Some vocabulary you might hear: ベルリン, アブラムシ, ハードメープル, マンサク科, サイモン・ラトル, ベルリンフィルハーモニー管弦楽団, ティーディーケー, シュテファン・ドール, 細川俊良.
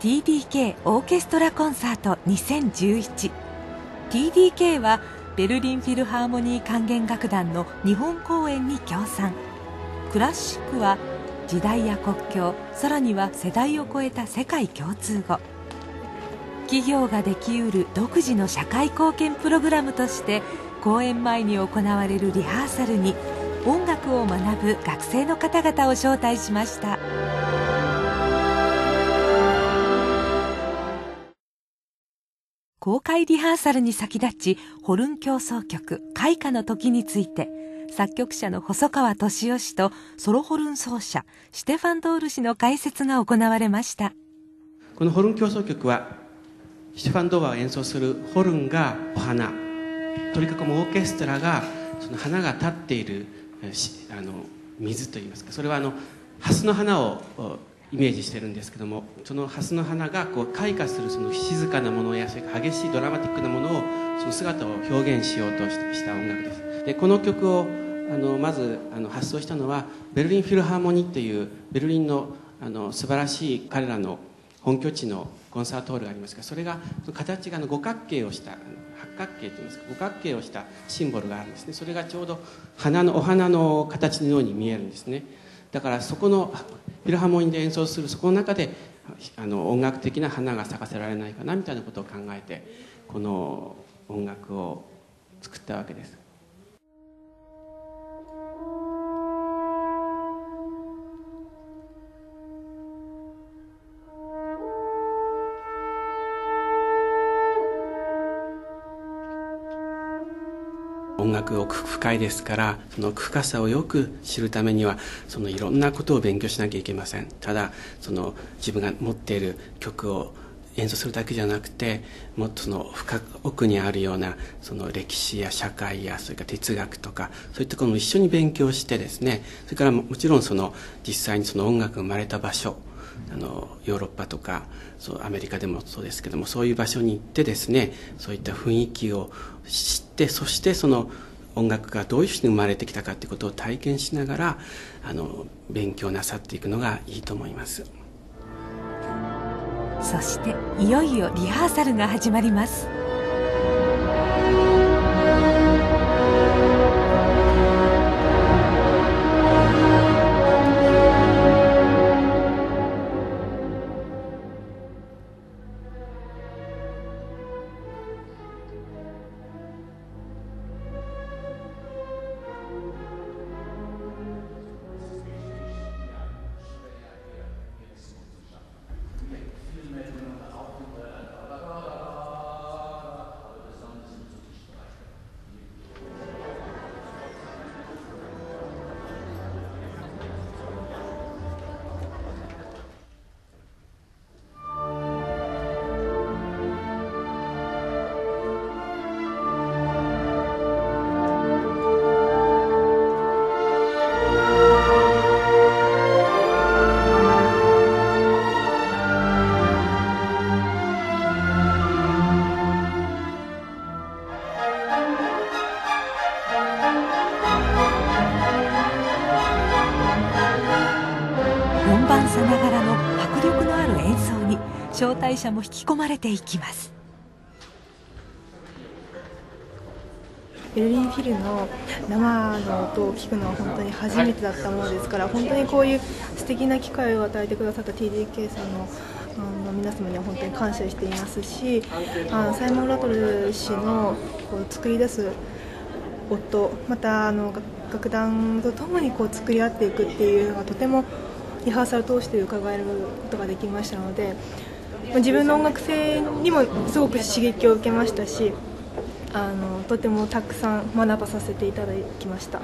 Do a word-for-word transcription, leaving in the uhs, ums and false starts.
ティーディーケー オーケストラコンサートにせんじゅういち。 ティーディーケー はベルリンフィルハーモニー管弦楽団の日本公演に協賛。クラシックは時代や国境、さらには世代を超えた世界共通語。企業ができうる独自の社会貢献プログラムとして公演前に行われるリハーサルに音楽を学ぶ学生の方々を招待しました。公開リハーサルに先立ち、ホルン協奏曲「開花の時」について作曲者の細川俊良氏とソロホルン奏者シュテファン・ドール氏の解説が行われました。このホルン協奏曲はシュテファン・ドールが演奏するホルンがお花、取り囲むオーケストラがその花が立っているあの水といいますか、それはあのハスの花をイメージしてるんですけども、そのハスの花がこう開花するその静かなものや、それから激しいドラマティックなものを、その姿を表現しようとした音楽です。でこの曲をあのまずあの発想したのはベルリンフィルハーモニーというベルリンのあの素晴らしい彼らの本拠地のコンサートホールがありますが、それがその形があの五角形をした、八角形といいますか、五角形をしたシンボルがあるんですね。それがちょうど花のお花の形のように見えるんですね。だからそこのフィルハーモニーで演奏するそこの中であの音楽的な花が咲かせられないかなみたいなことを考えてこの音楽を作ったわけです。音楽奥深いですから、その深さをよく知るためにはそのいろんなことを勉強しなきゃいけません。ただその自分が持っている曲を演奏するだけじゃなくて、もっとその深く奥にあるようなその歴史や社会や、それから哲学とかそういったことも一緒に勉強してですね、それからもちろんその実際にその音楽が生まれた場所、あのヨーロッパとかそうアメリカでもそうですけども、そういう場所に行ってですね、そういった雰囲気を知って、そしてその音楽がどういうふうに生まれてきたかということを体験しながらあの勉強なさっていくのがいいと思います。そしていよいよリハーサルが始まります。さながらの迫力のある演奏に招待者も引き込まれていきます。ベルリンフィルの生の音を聞くのは本当に初めてだったものですから、本当にこういう素敵な機会を与えてくださった ティーディーケー さんのあの皆様には本当に感謝していますし、あのサイモン・ラトル氏のこう作り出す音、またあの楽団とともにこう作り合っていくっていうのがとてもリハーサルを通して伺えることができましたので、自分の音楽性にもすごく刺激を受けましたし、あのとてもたくさん学ばさせていただきました。